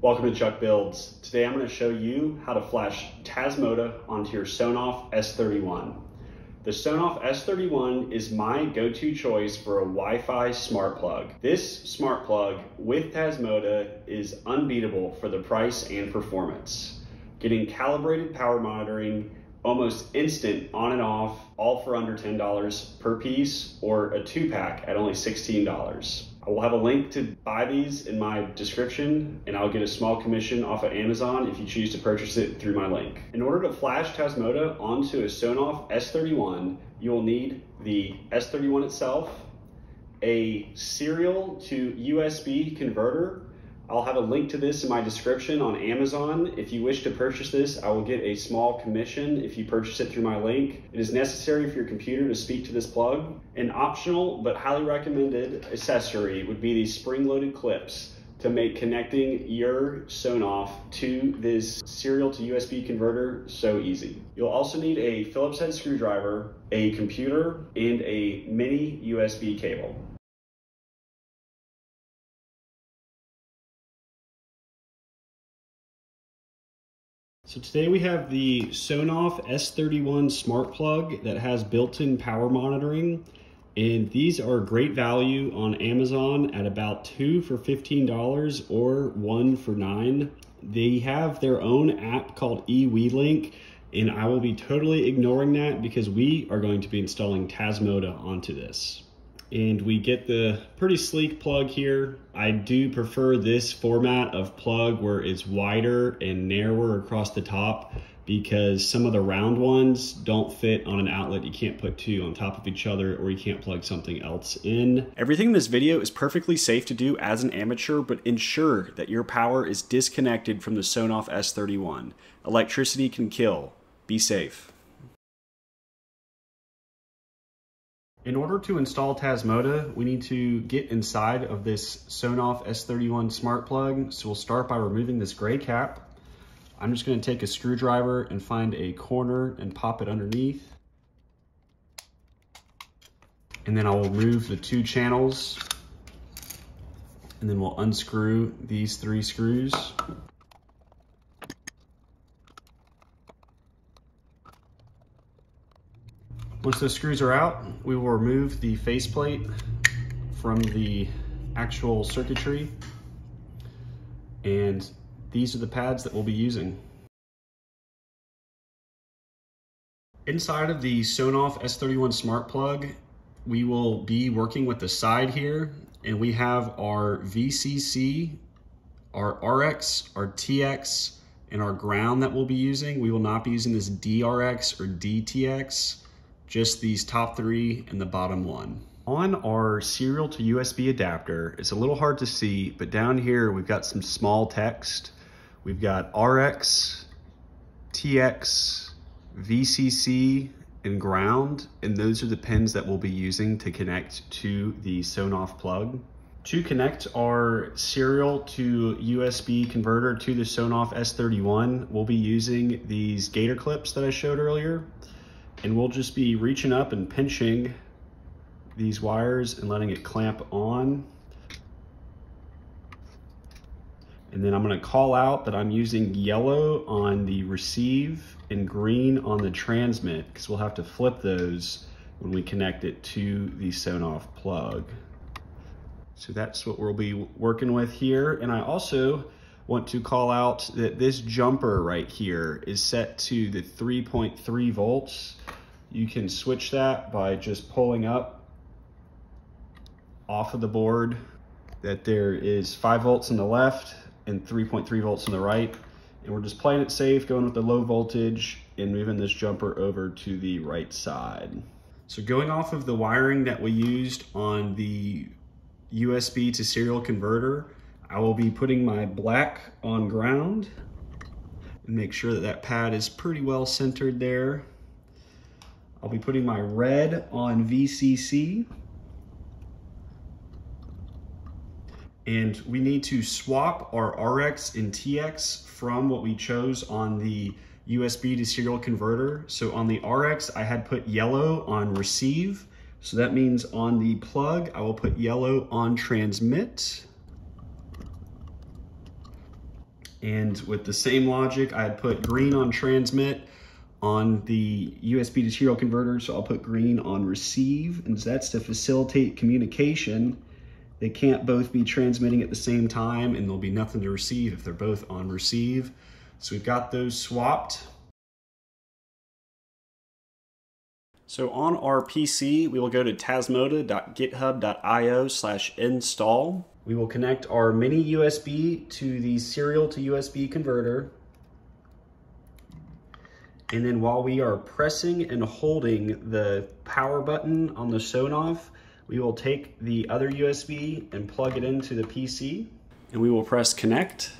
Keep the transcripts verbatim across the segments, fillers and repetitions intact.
Welcome to Chuck Builds. Today I'm going to show you how to flash Tasmota onto your Sonoff S thirty-one. The Sonoff S thirty-one is my go-to choice for a Wi-Fi smart plug. This smart plug with Tasmota is unbeatable for the price and performance. Getting calibrated power monitoring, almost instant on and off, all for under ten dollars per piece or a two-pack at only sixteen dollars. I will have a link to buy these in my description, and I'll get a small commission off of Amazon if you choose to purchase it through my link. In order to flash Tasmota onto a Sonoff S thirty-one, you will need the S thirty-one itself, a serial to U S B converter. I'll have a link to this in my description on Amazon. If you wish to purchase this, I will get a small commission if you purchase it through my link. It is necessary for your computer to speak to this plug. An optional but highly recommended accessory would be these spring-loaded clips to make connecting your Sonoff to this serial to U S B converter so easy. You'll also need a Phillips head screwdriver, a computer, and a mini U S B cable. So today we have the Sonoff S thirty-one smart plug that has built-in power monitoring, and these are great value on Amazon at about two for fifteen dollars or one for nine. They have their own app called eWeLink, and I will be totally ignoring that because we are going to be installing Tasmota onto this. And we get the pretty sleek plug here. I do prefer this format of plug where it's wider and narrower across the top, because some of the round ones don't fit on an outlet. You can't put two on top of each other, or you can't plug something else in. Everything in this video is perfectly safe to do as an amateur, but ensure that your power is disconnected from the Sonoff S thirty-one. Electricity can kill. Be safe. In order to install Tasmota, we need to get inside of this Sonoff S thirty-one smart plug. So we'll start by removing this gray cap. I'm just going to take a screwdriver and find a corner and pop it underneath. And then I will move the two channels. And then we'll unscrew these three screws. Once those screws are out, we will remove the faceplate from the actual circuitry, and these are the pads that we'll be using. Inside of the Sonoff S thirty-one smart plug, we will be working with the side here, and we have our V C C, our R X, our T X, and our ground that we'll be using. We will not be using this D R X or D T X. Just these top three and the bottom one. On our serial to U S B adapter, it's a little hard to see, but down here we've got some small text. We've got R X, T X, V C C, and ground, and those are the pins that we'll be using to connect to the Sonoff plug. To connect our serial to U S B converter to the Sonoff S thirty-one, we'll be using these gator clips that I showed earlier. And we'll just be reaching up and pinching these wires and letting it clamp on. And then I'm going to call out that I'm using yellow on the receive and green on the transmit, because we'll have to flip those when we connect it to the Sonoff plug. So that's what we'll be working with here. And I also want to call out that this jumper right here is set to the three point three volts. You can switch that by just pulling up off of the board, that there is five volts on the left and three point three volts on the right. And we're just playing it safe, going with the low voltage and moving this jumper over to the right side. So going off of the wiring that we used on the U S B to serial converter, I will be putting my black on ground and make sure that that pad is pretty well centered there. I'll be putting my red on V C C. And we need to swap our R X and T X from what we chose on the U S B to serial converter. So on the R X, I had put yellow on receive. So that means on the plug, I will put yellow on transmit. And with the same logic, I had put green on transmit on the U S B to serial converter, so I'll put green on receive, and that's to facilitate communication. They can't both be transmitting at the same time, and there'll be nothing to receive if they're both on receive. So we've got those swapped. So on our P C, we will go to tasmota dot github dot i o slash install. We will connect our mini U S B to the serial to U S B converter. And then while we are pressing and holding the power button on the Sonoff, we will take the other U S B and plug it into the P C. And we will press connect,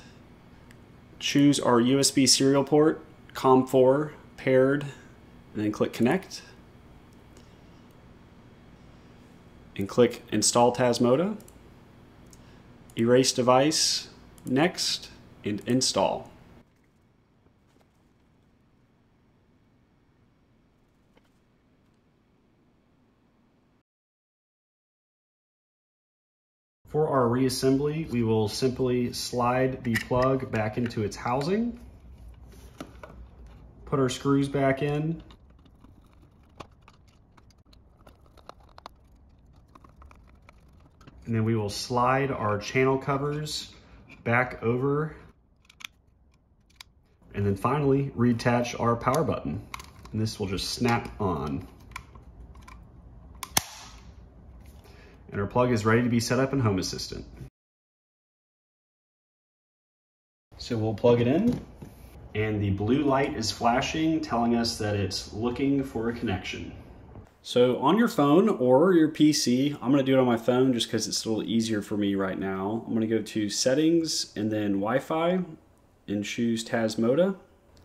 choose our U S B serial port, COM four, paired, and then click connect. And click install Tasmota, erase device, next, and install. For our reassembly, we will simply slide the plug back into its housing, put our screws back in, and then we will slide our channel covers back over. And then finally, reattach our power button. And this will just snap on. And our plug is ready to be set up in Home Assistant. So we'll plug it in. And the blue light is flashing, telling us that it's looking for a connection. So on your phone or your P C, I'm going to do it on my phone just because it's a little easier for me right now. I'm going to go to settings and then Wi-Fi and choose Tasmota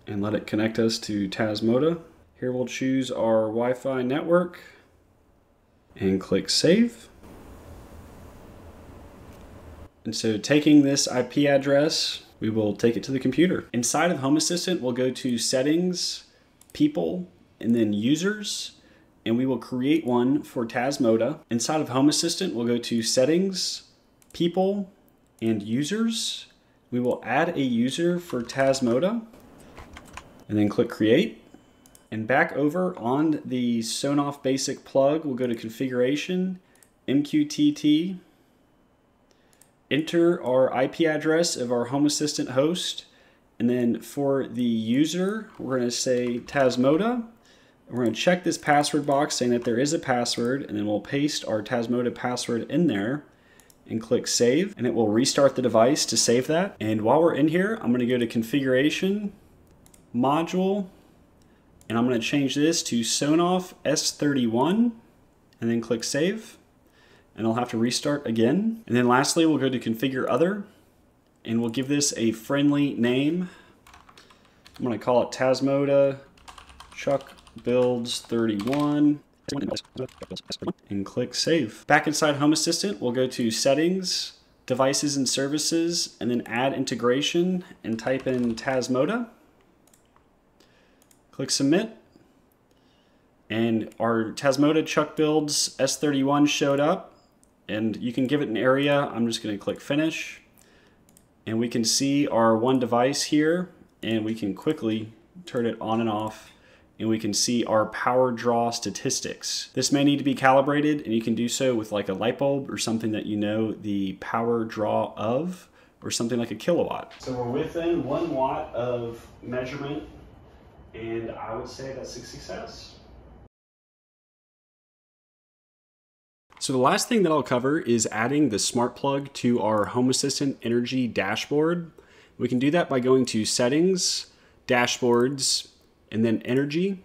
and let it connect us to Tasmota. Here we'll choose our Wi-Fi network and click save. And so taking this I P address, we will take it to the computer. Inside of Home Assistant, we'll go to settings, people, and then users. And we will create one for Tasmota. Inside of Home Assistant, we'll go to Settings, People, and Users. We will add a user for Tasmota, and then click Create. And back over on the Sonoff Basic plug, we'll go to Configuration, M Q T T, enter our I P address of our Home Assistant host, and then for the user, we're gonna say Tasmota. We're going to check this password box saying that there is a password, and then we'll paste our Tasmota password in there and click save, and it will restart the device to save that. And while we're in here, I'm going to go to configuration, module, and I'm going to change this to Sonoff S thirty-one and then click save, and I'll have to restart again. And then lastly, we'll go to configure other, and we'll give this a friendly name. I'm going to call it Tasmota Chuck Builds thirty-one, and click save. Back inside Home Assistant, we'll go to settings, devices and services, and then add integration, and type in Tasmota. Click submit, and our Tasmota Chuck Builds S thirty-one showed up, and you can give it an area. I'm just going to click finish, and we can see our one device here, and we can quickly turn it on and off. And we can see our power draw statistics. This may need to be calibrated, and you can do so with like a light bulb or something that you know the power draw of, or something like a kilowatt. So we're within one watt of measurement, and I would say that's a success. So the last thing that I'll cover is adding the smart plug to our Home Assistant Energy dashboard. We can do that by going to Settings, Dashboards, and then Energy,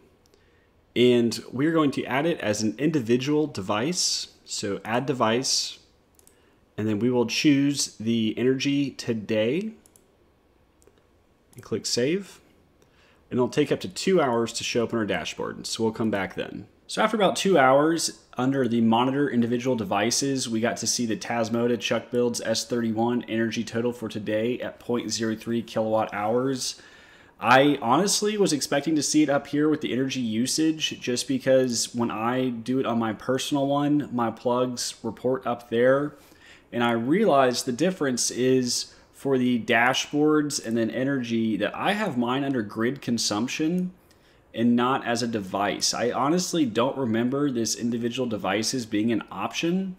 and we're going to add it as an individual device. So add device, and then we will choose the energy today and click save, and it'll take up to two hours to show up on our dashboard, so we'll come back then. So after about two hours under the monitor individual devices, we got to see the Tasmota Chuck Builds S thirty-one energy total for today at zero point zero three kilowatt hours. I honestly was expecting to see it up here with the energy usage, just because when I do it on my personal one, my plugs report up there, and I realized the difference is for the dashboards and then energy, that I have mine under grid consumption and not as a device. I honestly don't remember this individual devices being an option.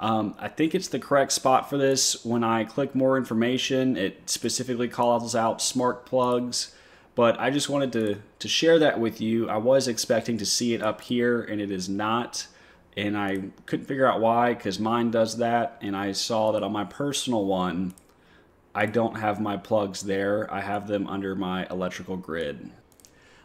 Um, I think it's the correct spot for this. When I click more information, it specifically calls out smart plugs, but I just wanted to, to share that with you. I was expecting to see it up here and it is not, and I couldn't figure out why, because mine does that, and I saw that on my personal one, I don't have my plugs there. I have them under my electrical grid.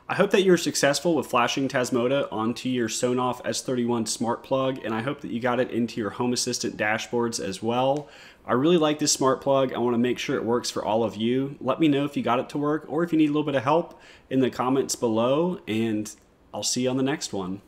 I hope that you were successful with flashing Tasmota onto your Sonoff S thirty-one smart plug, and I hope that you got it into your Home Assistant dashboards as well. I really like this smart plug. I want to make sure it works for all of you. Let me know if you got it to work or if you need a little bit of help in the comments below, and I'll see you on the next one.